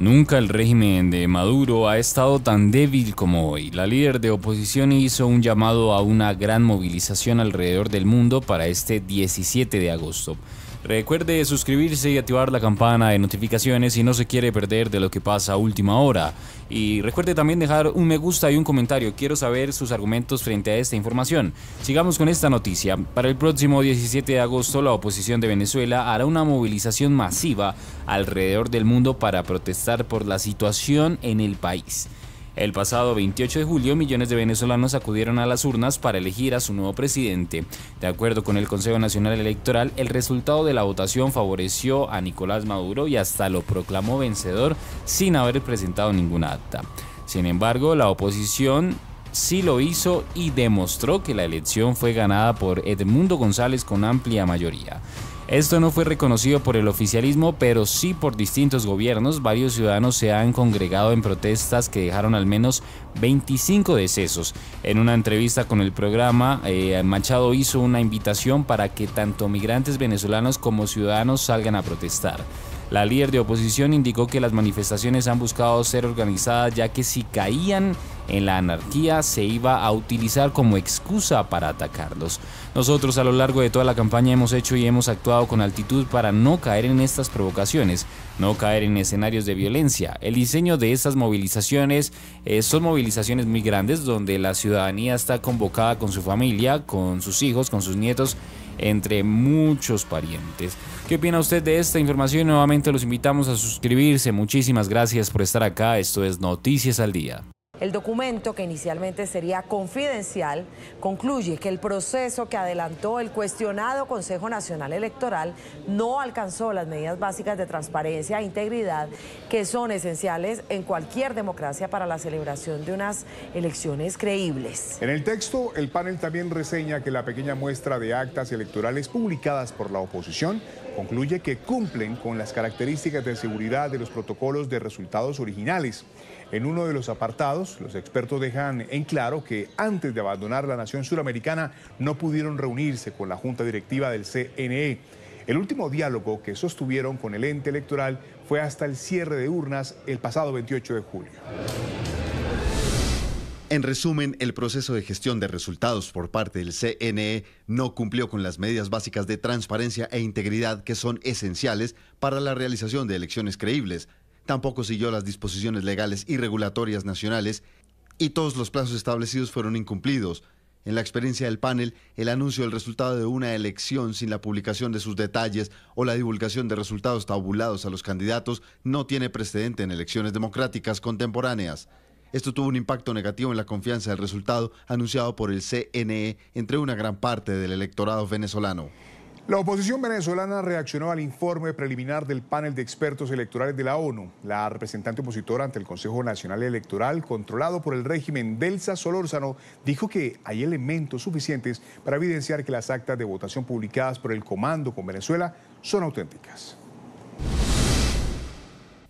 Nunca el régimen de Maduro ha estado tan débil como hoy. La líder de oposición hizo un llamado a una gran movilización alrededor del mundo para este 17 de agosto. Recuerde suscribirse y activar la campana de notificaciones si no se quiere perder de lo que pasa a última hora. Y recuerde también dejar un me gusta y un comentario. Quiero saber sus argumentos frente a esta información. Sigamos con esta noticia. Para el próximo 17 de agosto, la oposición de Venezuela hará una movilización masiva alrededor del mundo para protestar por la situación en el país. El pasado 28 de julio, millones de venezolanos acudieron a las urnas para elegir a su nuevo presidente. De acuerdo con el Consejo Nacional Electoral, el resultado de la votación favoreció a Nicolás Maduro y hasta lo proclamó vencedor sin haber presentado ninguna acta. Sin embargo, la oposición sí lo hizo y demostró que la elección fue ganada por Edmundo González con amplia mayoría. Esto no fue reconocido por el oficialismo, pero sí por distintos gobiernos. Varios ciudadanos se han congregado en protestas que dejaron al menos 25 decesos. En una entrevista con el programa, Machado hizo una invitación para que tanto migrantes venezolanos como ciudadanos salgan a protestar. La líder de oposición indicó que las manifestaciones han buscado ser organizadas, ya que si caían en la anarquía se iba a utilizar como excusa para atacarlos. Nosotros a lo largo de toda la campaña hemos hecho y hemos actuado con altitud para no caer en estas provocaciones, no caer en escenarios de violencia. El diseño de estas movilizaciones son movilizaciones muy grandes donde la ciudadanía está convocada con su familia, con sus hijos, con sus nietos, entre muchos parientes. ¿Qué opina usted de esta información? Nuevamente los invitamos a suscribirse. Muchísimas gracias por estar acá. Esto es Noticias al Día. El documento, que inicialmente sería confidencial, concluye que el proceso que adelantó el cuestionado Consejo Nacional Electoral no alcanzó las medidas básicas de transparencia e integridad que son esenciales en cualquier democracia para la celebración de unas elecciones creíbles. En el texto, el panel también reseña que la pequeña muestra de actas electorales publicadas por la oposición concluye que cumplen con las características de seguridad de los protocolos de resultados originales. En uno de los apartados, los expertos dejan en claro que antes de abandonar la nación suramericana no pudieron reunirse con la Junta Directiva del CNE. El último diálogo que sostuvieron con el ente electoral fue hasta el cierre de urnas el pasado 28 de julio. En resumen, el proceso de gestión de resultados por parte del CNE no cumplió con las medidas básicas de transparencia e integridad que son esenciales para la realización de elecciones creíbles. Tampoco siguió las disposiciones legales y regulatorias nacionales y todos los plazos establecidos fueron incumplidos. En la experiencia del panel, el anuncio del resultado de una elección sin la publicación de sus detalles o la divulgación de resultados tabulados a los candidatos no tiene precedente en elecciones democráticas contemporáneas. Esto tuvo un impacto negativo en la confianza del resultado anunciado por el CNE entre una gran parte del electorado venezolano. La oposición venezolana reaccionó al informe preliminar del panel de expertos electorales de la ONU. La representante opositora ante el Consejo Nacional Electoral, controlado por el régimen Delsa Solórzano, dijo que hay elementos suficientes para evidenciar que las actas de votación publicadas por el Comando con Venezuela son auténticas.